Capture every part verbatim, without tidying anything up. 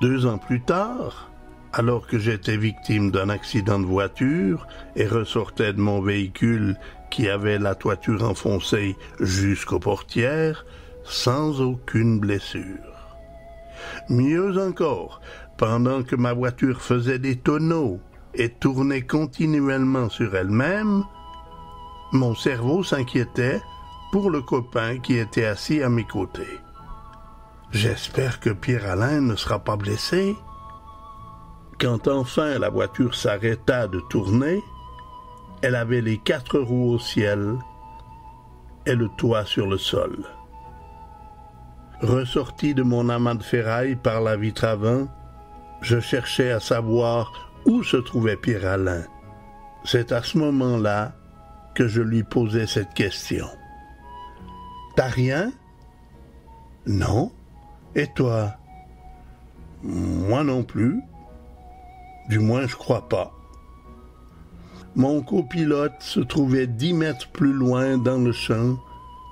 Deux ans plus tard, alors que j'étais victime d'un accident de voiture et ressortais de mon véhicule qui avait la toiture enfoncée jusqu'aux portières, sans aucune blessure. Mieux encore, pendant que ma voiture faisait des tonneaux et tournait continuellement sur elle-même, mon cerveau s'inquiétait pour le copain qui était assis à mes côtés. « J'espère que Pierre-Alain ne sera pas blessé. » Quand enfin la voiture s'arrêta de tourner, elle avait les quatre roues au ciel et le toit sur le sol. Ressorti de mon amas de ferraille par la vitre avant, je cherchais à savoir où se trouvait Pierre-Alain. C'est à ce moment-là que je lui posais cette question. « T'as rien ?»« Non. Et toi ?»« Moi non plus. Du moins, je crois pas. » Mon copilote se trouvait dix mètres plus loin dans le champ,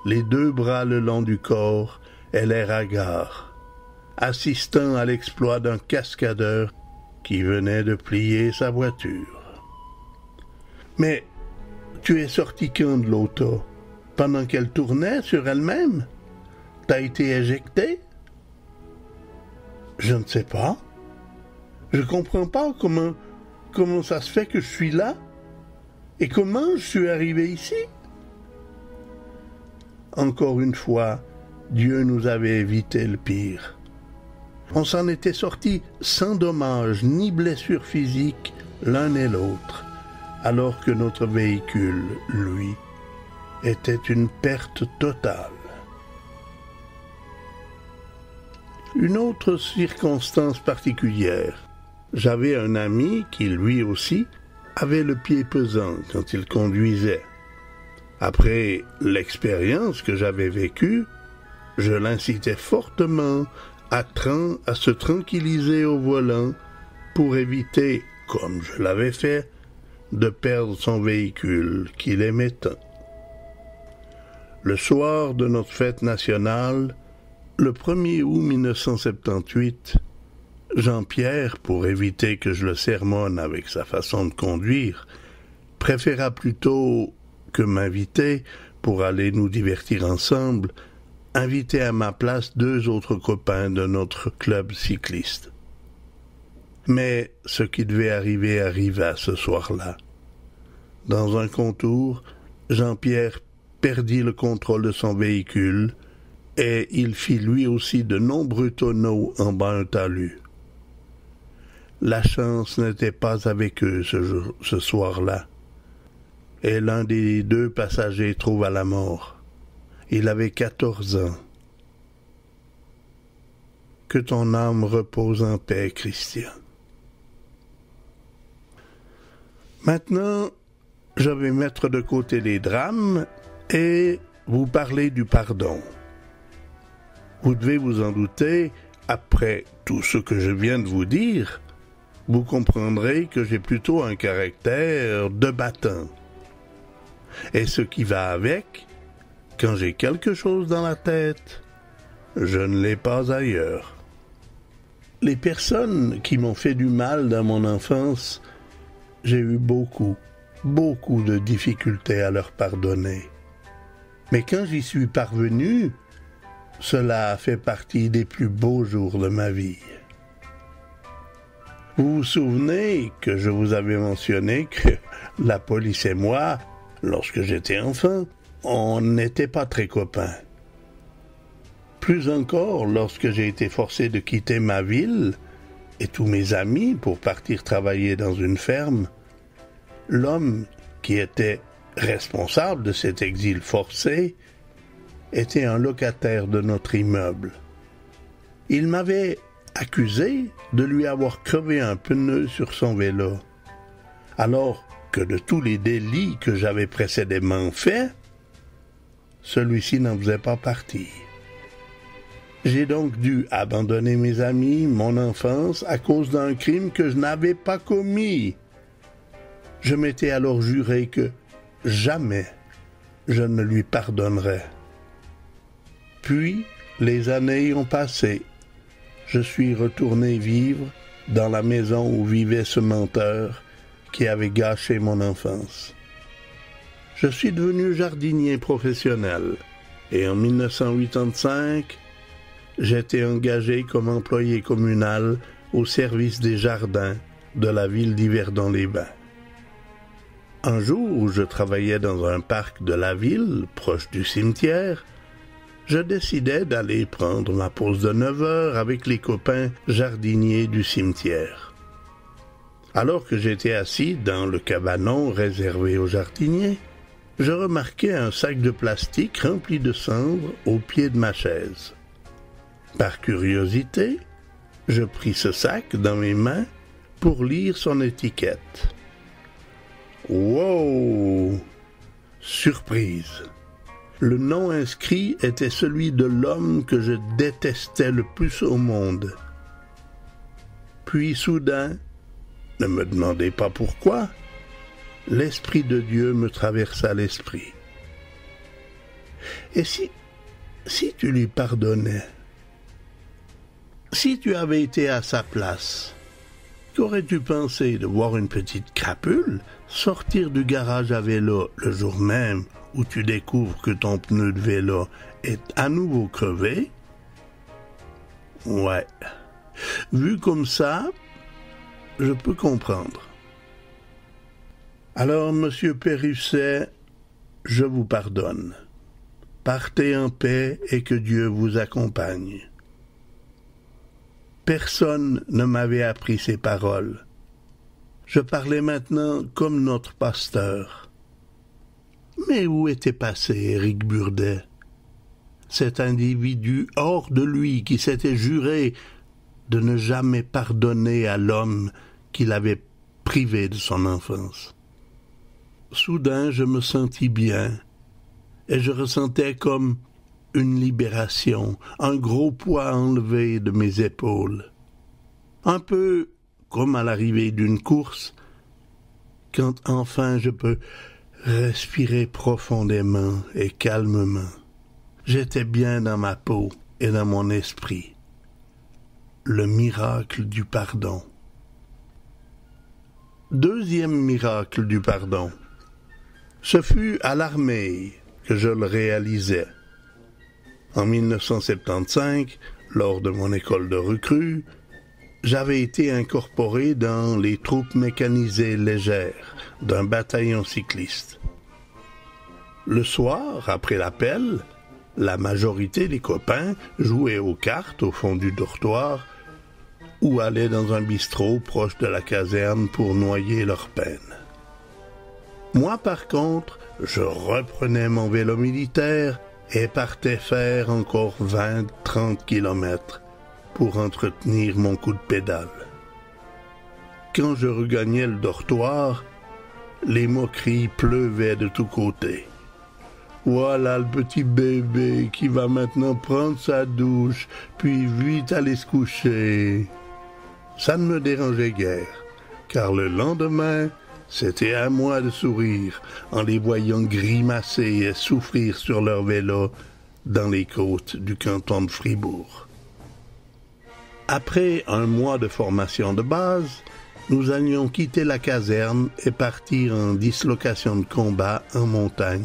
les deux bras le long du corps et l'air hagard, assistant à l'exploit d'un cascadeur qui venait de plier sa voiture. « Mais tu es sorti quand de l'auto? Pendant qu'elle tournait sur elle-même? T'as été éjecté? »« Je ne sais pas. Je comprends pas comment, comment ça se fait que je suis là. » Et comment je suis arrivé ici? Encore une fois, Dieu nous avait évité le pire. On s'en était sortis sans dommages ni blessures physiques l'un et l'autre, alors que notre véhicule, lui, était une perte totale. Une autre circonstance particulière. J'avais un ami qui, lui aussi, avait le pied pesant quand il conduisait. Après l'expérience que j'avais vécue, je l'incitais fortement à, tran à se tranquilliser au volant pour éviter, comme je l'avais fait, de perdre son véhicule qu'il aimait tant. Le soir de notre fête nationale, le premier août mille neuf cent soixante-dix-huit, Jean-Pierre, pour éviter que je le sermonne avec sa façon de conduire, préféra plutôt que m'inviter, pour aller nous divertir ensemble, inviter à ma place deux autres copains de notre club cycliste. Mais ce qui devait arriver arriva ce soir-là. Dans un contour, Jean-Pierre perdit le contrôle de son véhicule et il fit lui aussi de nombreux tonneaux en bas d'un talus. La chance n'était pas avec eux ce, jour, ce soir-là, et l'un des deux passagers trouva la mort. Il avait quatorze ans. Que ton âme repose en paix, Christian. Maintenant, je vais mettre de côté les drames et vous parler du pardon. Vous devez vous en douter, après tout ce que je viens de vous dire, vous comprendrez que j'ai plutôt un caractère de battant. Et ce qui va avec, quand j'ai quelque chose dans la tête, je ne l'ai pas ailleurs. Les personnes qui m'ont fait du mal dans mon enfance, j'ai eu beaucoup, beaucoup de difficultés à leur pardonner. Mais quand j'y suis parvenu, cela a fait partie des plus beaux jours de ma vie. Vous vous souvenez que je vous avais mentionné que la police et moi, lorsque j'étais enfant, on n'était pas très copains. Plus encore, lorsque j'ai été forcé de quitter ma ville et tous mes amis pour partir travailler dans une ferme, l'homme qui était responsable de cet exil forcé était un locataire de notre immeuble. Il m'avait accusé de lui avoir crevé un pneu sur son vélo, alors que de tous les délits que j'avais précédemment faits, celui-ci n'en faisait pas partie. J'ai donc dû abandonner mes amis, mon enfance, à cause d'un crime que je n'avais pas commis. Je m'étais alors juré que jamais je ne lui pardonnerais. Puis, les années ont passé. je suis retourné vivre dans la maison où vivait ce menteur qui avait gâché mon enfance. Je suis devenu jardinier professionnel et en mille neuf cent quatre-vingt-cinq, j'étais engagé comme employé communal au service des jardins de la ville d'Yverdon-les-Bains. Un jour où je travaillais dans un parc de la ville, proche du cimetière, je décidais d'aller prendre ma pause de neuf heures avec les copains jardiniers du cimetière. Alors que j'étais assis dans le cabanon réservé aux jardiniers, je remarquai un sac de plastique rempli de cendres au pied de ma chaise. Par curiosité, je pris ce sac dans mes mains pour lire son étiquette. Wow! Surprise! Le nom inscrit était celui de l'homme que je détestais le plus au monde. Puis soudain, ne me demandez pas pourquoi, l'Esprit de Dieu me traversa l'esprit. Et si, si tu lui pardonnais, si tu avais été à sa place, qu'aurais-tu pensé de voir une petite crapule sortir du garage à vélo le jour même où tu découvres que ton pneu de vélo est à nouveau crevé? Ouais. Vu comme ça, je peux comprendre. Alors, Monsieur Pérusset, je vous pardonne. Partez en paix et que Dieu vous accompagne. Personne ne m'avait appris ces paroles. Je parlais maintenant comme notre pasteur. Mais où était passé Éric Burdet? Cet individu hors de lui qui s'était juré de ne jamais pardonner à l'homme qui l'avait privé de son enfance. Soudain, je me sentis bien et je ressentais comme une libération, un gros poids enlevé de mes épaules. Un peu comme à l'arrivée d'une course, quand enfin je peux respirer profondément et calmement. J'étais bien dans ma peau et dans mon esprit. Le miracle du pardon. Deuxième miracle du pardon. Ce fut à l'armée que je le réalisais. En mille neuf cent soixante-quinze, lors de mon école de recrues, j'avais été incorporé dans les troupes mécanisées légères d'un bataillon cycliste. Le soir, après l'appel, la majorité des copains jouaient aux cartes au fond du dortoir ou allaient dans un bistrot proche de la caserne pour noyer leur peine. Moi, par contre, je reprenais mon vélo militaire et partait faire encore vingt à trente kilomètres pour entretenir mon coup de pédale. Quand je regagnais le dortoir, les moqueries pleuvaient de tous côtés. « Voilà le petit bébé qui va maintenant prendre sa douche, puis vite aller se coucher. » Ça ne me dérangeait guère, car le lendemain, c'était à moi de sourire en les voyant grimacer et souffrir sur leur vélo dans les côtes du canton de Fribourg. Après un mois de formation de base, nous allions quitter la caserne et partir en dislocation de combat en montagne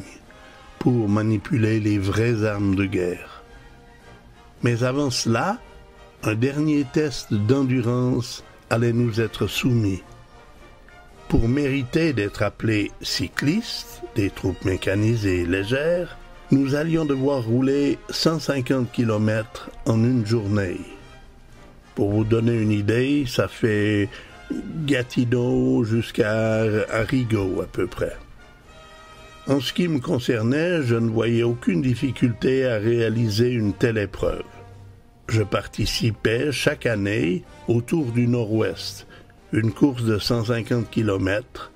pour manipuler les vraies armes de guerre. Mais avant cela, un dernier test d'endurance allait nous être soumis. Pour mériter d'être appelés cyclistes des troupes mécanisées légères, nous allions devoir rouler cent cinquante kilomètres en une journée. Pour vous donner une idée, ça fait Gatineau jusqu'à Rigaud à peu près. En ce qui me concernait, je ne voyais aucune difficulté à réaliser une telle épreuve. Je participais chaque année au Tour du Nord-Ouest, une course de cent cinquante kilomètres,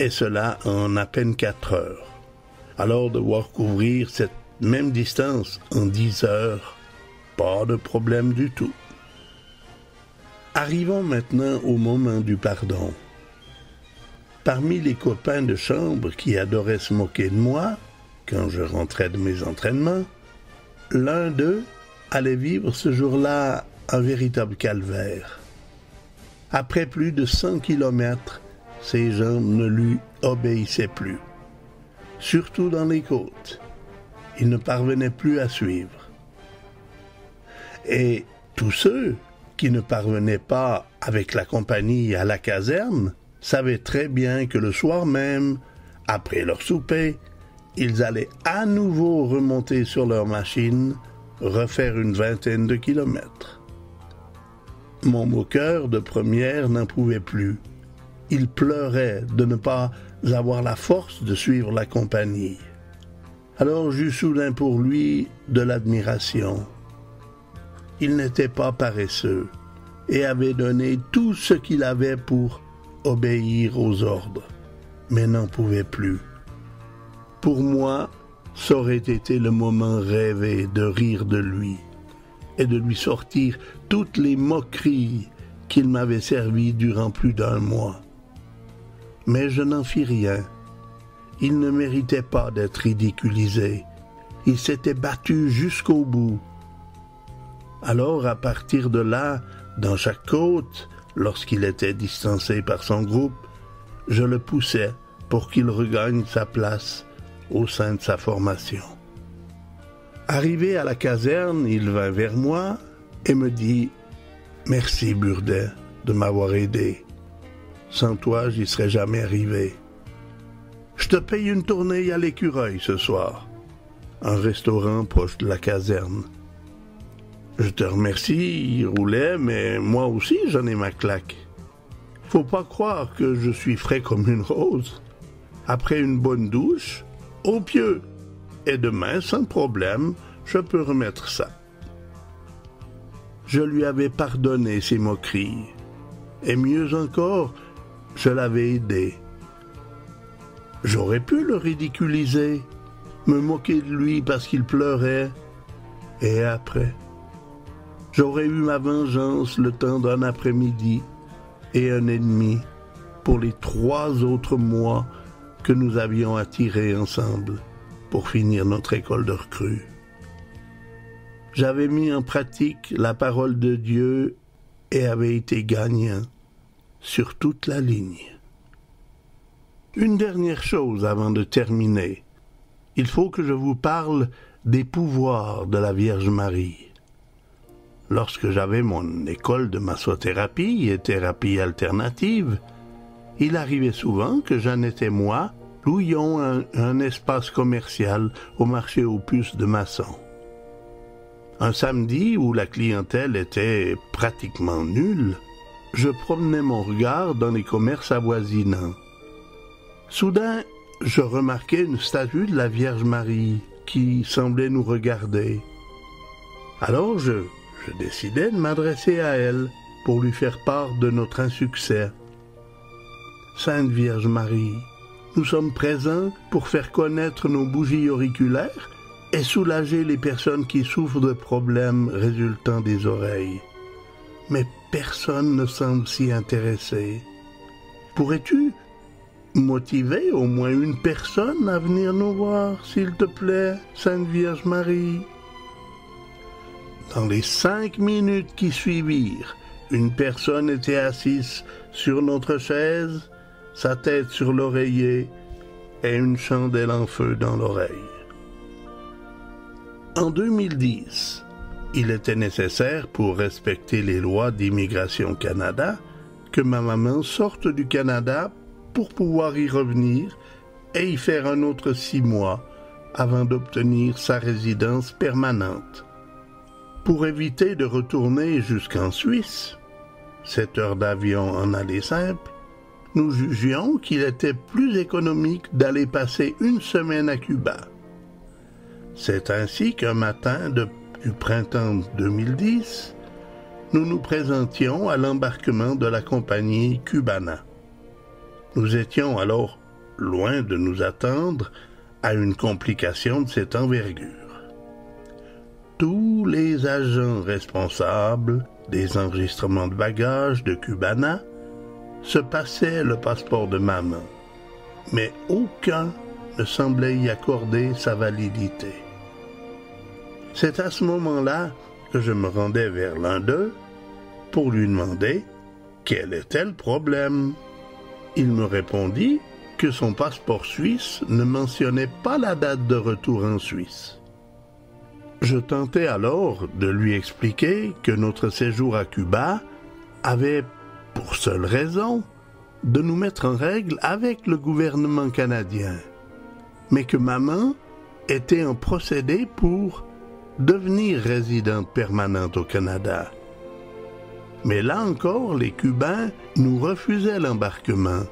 et cela en à peine quatre heures. Alors devoir couvrir cette même distance en dix heures, pas de problème du tout. Arrivons maintenant au moment du pardon. Parmi les copains de chambre qui adoraient se moquer de moi, quand je rentrais de mes entraînements, l'un d'eux allait vivre ce jour-là un véritable calvaire. Après plus de cent kilomètres, ses jambes ne lui obéissaient plus. Surtout dans les côtes, il ne parvenait plus à suivre. Et tous ceux qui ne parvenaient pas avec la compagnie à la caserne savaient très bien que le soir même, après leur souper, ils allaient à nouveau remonter sur leur machine, refaire une vingtaine de kilomètres. Mon moqueur de première n'en pouvait plus. Il pleurait de ne pas avoir la force de suivre la compagnie. Alors j'eus soudain pour lui de l'admiration. Il n'était pas paresseux et avait donné tout ce qu'il avait pour obéir aux ordres, mais n'en pouvait plus. Pour moi, ça aurait été le moment rêvé de rire de lui et de lui sortir toutes les moqueries qu'il m'avait servies durant plus d'un mois. Mais je n'en fis rien. Il ne méritait pas d'être ridiculisé. Il s'était battu jusqu'au bout. Alors, à partir de là, dans chaque côte, lorsqu'il était distancé par son groupe, je le poussais pour qu'il regagne sa place au sein de sa formation. Arrivé à la caserne, il vint vers moi et me dit « Merci, Burdet, de m'avoir aidé. Sans toi, j'y serais jamais arrivé. Je te paye une tournée à l'Écureuil ce soir, un restaurant proche de la caserne. Je te remercie, il roulait, mais moi aussi j'en ai ma claque. Faut pas croire que je suis frais comme une rose. Après une bonne douche, au pieu. Et demain, sans problème, je peux remettre ça. » Je lui avais pardonné ses moqueries. Et mieux encore, je l'avais aidé. J'aurais pu le ridiculiser, me moquer de lui parce qu'il pleurait. Et après, j'aurais eu ma vengeance le temps d'un après-midi et un et demi pour les trois autres mois que nous avions attirés ensemble pour finir notre école de recrues. J'avais mis en pratique la parole de Dieu et avait été gagnant sur toute la ligne. Une dernière chose avant de terminer. Il faut que je vous parle des pouvoirs de la Vierge Marie. Lorsque j'avais mon école de massothérapie et thérapie alternative, il arrivait souvent que Jeannette et moi louions un, un espace commercial au marché aux puces de Masson. Un samedi où la clientèle était pratiquement nulle, je promenais mon regard dans les commerces avoisinants. Soudain, je remarquai une statue de la Vierge Marie qui semblait nous regarder. Alors je, je décidai de m'adresser à elle pour lui faire part de notre insuccès. « Sainte Vierge Marie, nous sommes présents pour faire connaître nos bougies auriculaires et soulager les personnes qui souffrent de problèmes résultant des oreilles. Mais personne ne semble s'y intéresser. Pourrais-tu motiver au moins une personne à venir nous voir, s'il te plaît, Sainte Vierge Marie? » Dans les cinq minutes qui suivirent, une personne était assise sur notre chaise, sa tête sur l'oreiller et une chandelle en feu dans l'oreille. En deux mille dix, il était nécessaire, pour respecter les lois d'immigration Canada, que ma maman sorte du Canada pour pouvoir y revenir et y faire un autre six mois avant d'obtenir sa résidence permanente. Pour éviter de retourner jusqu'en Suisse, sept heures d'avion en aller simple, nous jugions qu'il était plus économique d'aller passer une semaine à Cuba. C'est ainsi qu'un matin de, du printemps deux mille dix, nous nous présentions à l'embarquement de la compagnie Cubana. Nous étions alors loin de nous attendre à une complication de cette envergure. Tous les agents responsables des enregistrements de bagages de Cubana se passaient le passeport de maman, mais aucun ne semblait y accorder sa validité. C'est à ce moment-là je me rendais vers l'un d'eux pour lui demander quel était le problème. Il me répondit que son passeport suisse ne mentionnait pas la date de retour en Suisse. Je tentai alors de lui expliquer que notre séjour à Cuba avait, pour seule raison, de nous mettre en règle avec le gouvernement canadien, mais que maman était en procédé pour devenir résidente permanente au Canada. Mais là encore, les Cubains nous refusaient l'embarquement.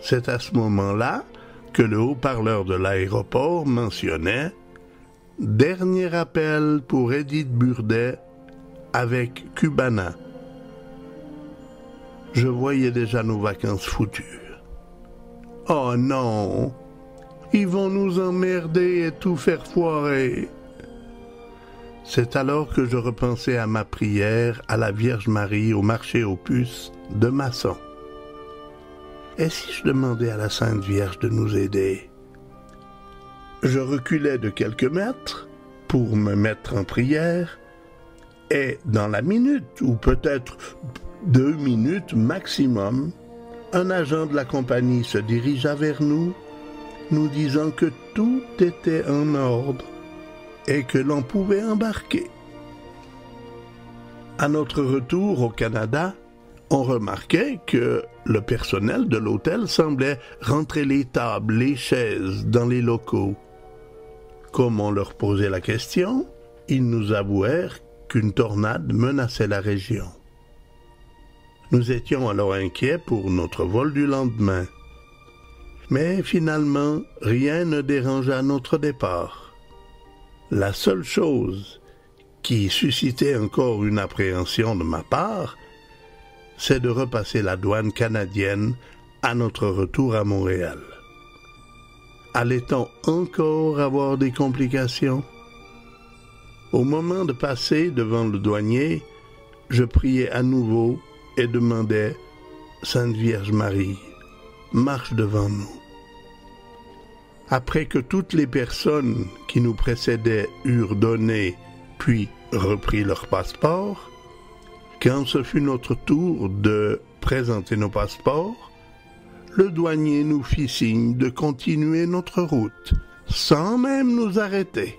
C'est à ce moment-là que le haut-parleur de l'aéroport mentionnait « Dernier appel pour Edith Burdet avec Cubana ». Je voyais déjà nos vacances foutues. « Oh non! Ils vont nous emmerder et tout faire foirer !» C'est alors que je repensais à ma prière à la Vierge Marie au marché aux puces de Masson. Et si je demandais à la Sainte Vierge de nous aider? Je reculais de quelques mètres pour me mettre en prière, et dans la minute, ou peut-être deux minutes maximum, un agent de la compagnie se dirigea vers nous, nous disant que tout était en ordre et que l'on pouvait embarquer. À notre retour au Canada, on remarquait que le personnel de l'hôtel semblait rentrer les tables, les chaises dans les locaux. Comme on leur posait la question, ils nous avouèrent qu'une tornade menaçait la région. Nous étions alors inquiets pour notre vol du lendemain. Mais finalement, rien ne dérangea notre départ. La seule chose qui suscitait encore une appréhension de ma part, c'est de repasser la douane canadienne à notre retour à Montréal. Allait-on encore avoir des complications? Au moment de passer devant le douanier, je priais à nouveau et demandais « Sainte Vierge Marie, marche devant nous ». Après que toutes les personnes qui nous précédaient eurent donné, puis repris leur passeport, quand ce fut notre tour de présenter nos passeports, le douanier nous fit signe de continuer notre route, sans même nous arrêter.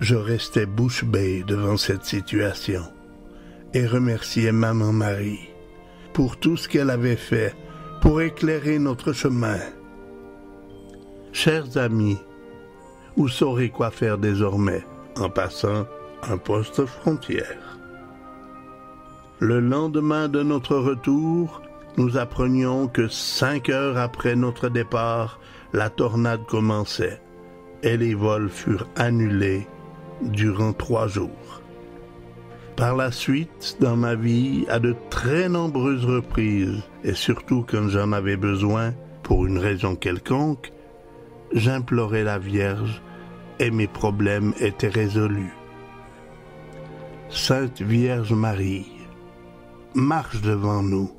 Je restais bouche bée devant cette situation et remerciais Maman Marie pour tout ce qu'elle avait fait pour éclairer notre chemin. Chers amis, vous saurez quoi faire désormais en passant un poste frontière. Le lendemain de notre retour, nous apprenions que cinq heures après notre départ, la tornade commençait et les vols furent annulés durant trois jours. Par la suite, dans ma vie, à de très nombreuses reprises, et surtout quand j'en avais besoin pour une raison quelconque, j'implorais la Vierge et mes problèmes étaient résolus. Sainte Vierge Marie, marche devant nous.